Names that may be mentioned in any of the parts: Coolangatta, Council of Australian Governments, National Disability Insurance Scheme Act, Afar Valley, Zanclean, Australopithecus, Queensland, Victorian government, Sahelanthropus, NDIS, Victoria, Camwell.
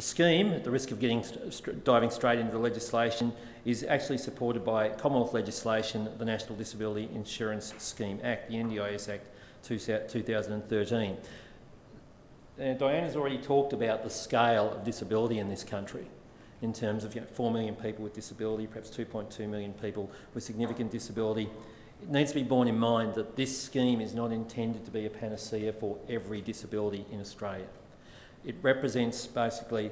The scheme, at the risk of diving straight into the legislation, is actually supported by Commonwealth legislation, the National Disability Insurance Scheme Act, the NDIS Act 2013. And Diana's already talked about the scale of disability in this country in terms of 4 million people with disability, perhaps 2.2 million people with significant disability. It needs to be borne in mind that this scheme is not intended to be a panacea for every disability in Australia. It represents basically,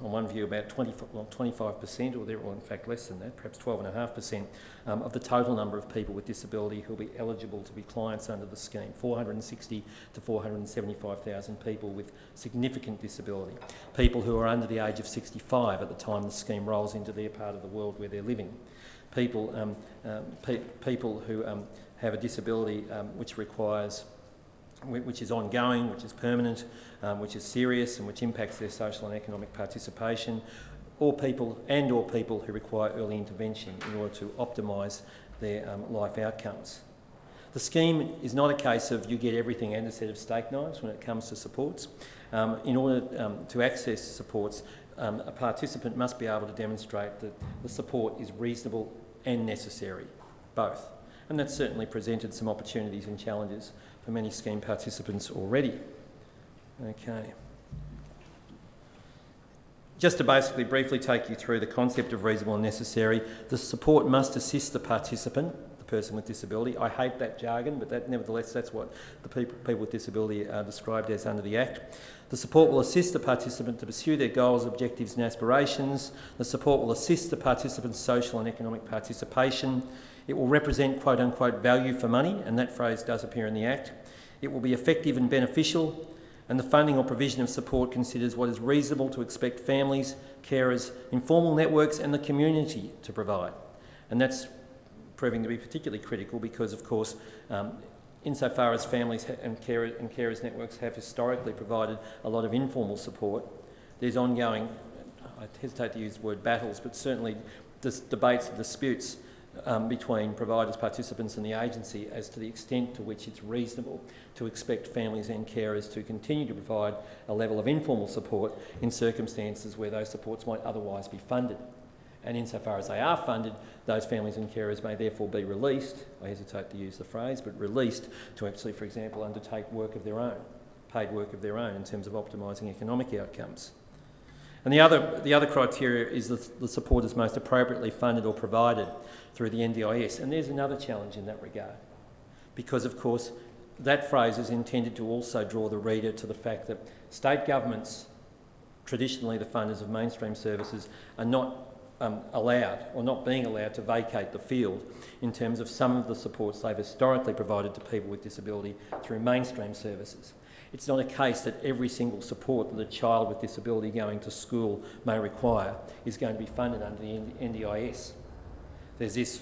on one view, about 25%, or they're in fact less than that, perhaps 12.5% of the total number of people with disability who will be eligible to be clients under the scheme, 460,000 to 475,000 people with significant disability, people who are under the age of 65 at the time the scheme rolls into their part of the world where they're living, people, people who have a disability which requires which is ongoing, which is permanent, which is serious and which impacts their social and economic participation, or people who require early intervention in order to optimise their life outcomes. The scheme is not a case of you get everything and a set of steak knives when it comes to supports. In order to access supports, a participant must be able to demonstrate that the support is reasonable and necessary, both. And that's certainly presented some opportunities and challenges for many scheme participants already. Okay. Just to basically briefly take you through the concept of reasonable and necessary, the support must assist the participant, the person with disability. I hate that jargon, but that, nevertheless, that's what the people with disability are described as under the Act. The support will assist the participant to pursue their goals, objectives and aspirations. The support will assist the participant's social and economic participation. It will represent quote-unquote value for money, and that phrase does appear in the Act. It will be effective and beneficial, and the funding or provision of support considers what is reasonable to expect families, carers, informal networks and the community to provide. And that's proving to be particularly critical because, of course, insofar as families and carers networks have historically provided a lot of informal support, there's ongoing, I hesitate to use the word battles, but certainly debates and disputes between providers, participants and the agency as to the extent to which it's reasonable to expect families and carers to continue to provide a level of informal support in circumstances where those supports might otherwise be funded. And insofar as they are funded, those families and carers may therefore be released, I hesitate to use the phrase, but released to actually, for example, undertake work of their own, paid work of their own in terms of optimising economic outcomes. And the other criteria is that the support is most appropriately funded or provided through the NDIS. And there's another challenge in that regard, because of course that phrase is intended to also draw the reader to the fact that state governments, traditionally the funders of mainstream services, are not allowed or not being allowed to vacate the field in terms of some of the supports they've historically provided to people with disability through mainstream services. It's not a case that every single support that a child with disability going to school may require is going to be funded under the NDIS. There's this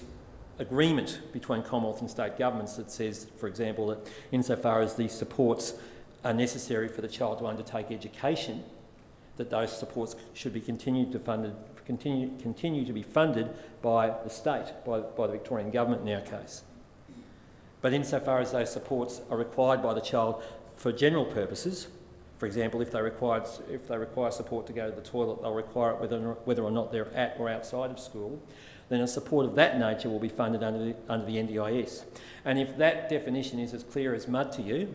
agreement between Commonwealth and state governments that says, for example, that insofar as these supports are necessary for the child to undertake education, that those supports should be continue to be funded by the state, by the Victorian government in our case. But insofar as those supports are required by the child for general purposes, for example, if they require support to go to the toilet, they'll require it whether or not they're at or outside of school, then a support of that nature will be funded under the NDIS. And if that definition is as clear as mud to you,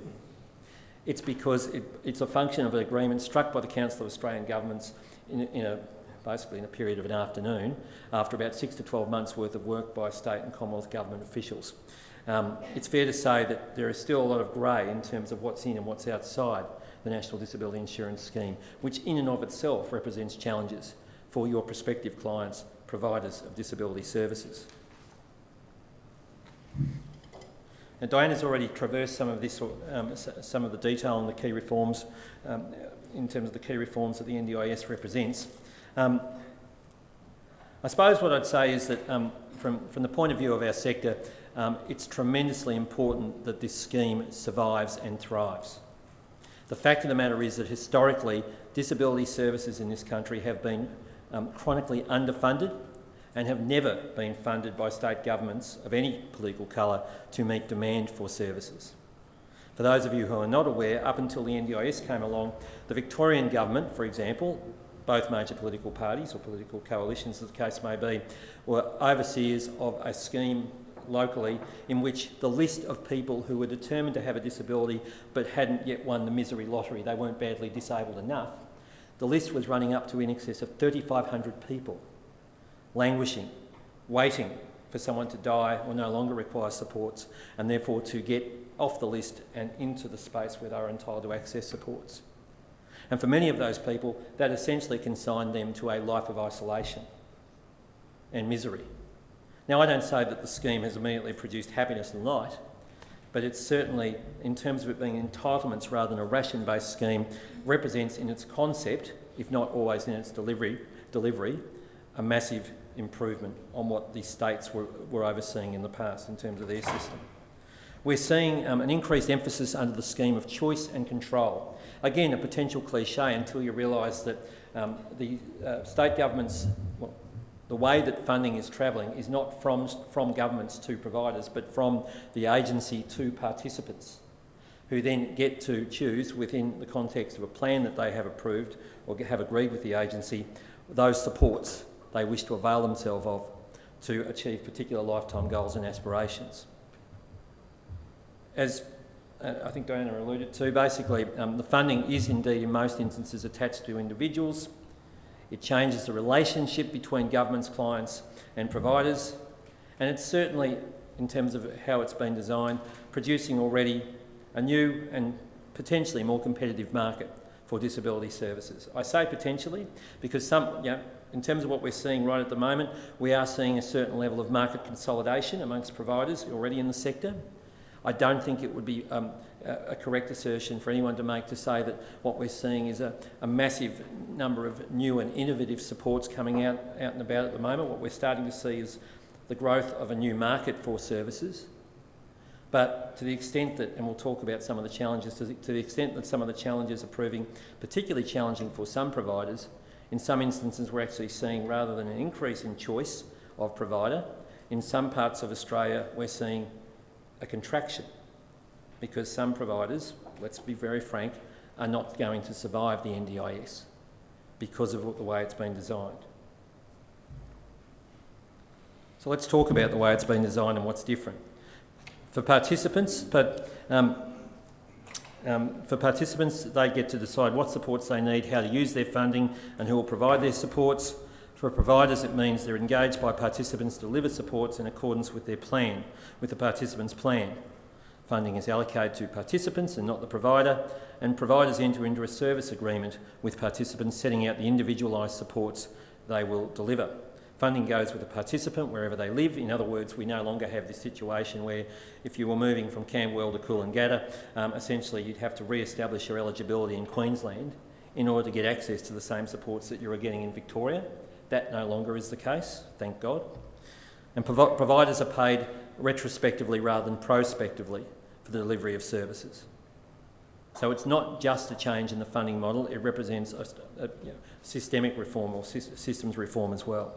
it's because it's a function of an agreement struck by the Council of Australian Governments basically in a period of an afternoon, after about 6 to 12 months' worth of work by state and Commonwealth government officials. It's fair to say that there is still a lot of grey in terms of what's in and what's outside the National Disability Insurance Scheme, which in and of itself represents challenges for your prospective clients, providers of disability services. Now, Diana's already traversed some of this, some of the detail on the key reforms, in terms of the key reforms that the NDIS represents. I suppose what I'd say is that from the point of view of our sector, it's tremendously important that this scheme survives and thrives. The fact of the matter is that historically, disability services in this country have been chronically underfunded and have never been funded by state governments of any political colour to meet demand for services. For those of you who are not aware, up until the NDIS came along, the Victorian government, for example, both major political parties or political coalitions, as the case may be, were overseers of a scheme locally in which the list of people who were determined to have a disability but hadn't yet won the misery lottery, they weren't badly disabled enough, the list was running up to in excess of 3,500 people, languishing, waiting for someone to die or no longer require supports, and therefore to get off the list and into the space where they are entitled to access supports. And for many of those people, that essentially consigned them to a life of isolation and misery. Now, I don't say that the scheme has immediately produced happiness and light, but it certainly, in terms of it being entitlements rather than a ration-based scheme, represents in its concept, if not always in its delivery, a massive improvement on what the states were overseeing in the past in terms of their system. We're seeing an increased emphasis under the scheme of choice and control. Again, a potential cliché until you realise that the state governments, well, the way that funding is travelling is not from governments to providers, but from the agency to participants, who then get to choose within the context of a plan that they have approved or have agreed with the agency those supports they wish to avail themselves of to achieve particular lifetime goals and aspirations. As I think Diana alluded to, basically the funding is indeed in most instances attached to individuals. It changes the relationship between governments, clients and providers, and it's certainly, in terms of how it's been designed, producing already a new and potentially more competitive market for disability services. I say potentially because some, in terms of what we're seeing right at the moment, we are seeing a certain level of market consolidation amongst providers already in the sector. I don't think it would be a correct assertion for anyone to make to say that what we're seeing is a massive number of new and innovative supports coming out and about at the moment. What we're starting to see is the growth of a new market for services. But to the extent that, and we'll talk about some of the challenges, to the extent that some of the challenges are proving particularly challenging for some providers, in some instances we're actually seeing, rather than an increase in choice of provider, in some parts of Australia we're seeing a contraction, because some providers, let's be very frank, are not going to survive the NDIS because of the way it's been designed. So let's talk about the way it's been designed and what's different. For participants, they get to decide what supports they need, how to use their funding, and who will provide their supports. For providers, it means they're engaged by participants to deliver supports in accordance with their plan, with the participant's plan. Funding is allocated to participants and not the provider, and providers enter into a service agreement with participants setting out the individualised supports they will deliver. Funding goes with the participant wherever they live. In other words, we no longer have this situation where if you were moving from Camwell to Coolangatta, essentially you'd have to re-establish your eligibility in Queensland in order to get access to the same supports that you were getting in Victoria. That no longer is the case, thank God. And providers are paid retrospectively rather than prospectively for the delivery of services. So it's not just a change in the funding model, it represents a systemic reform or systems reform as well.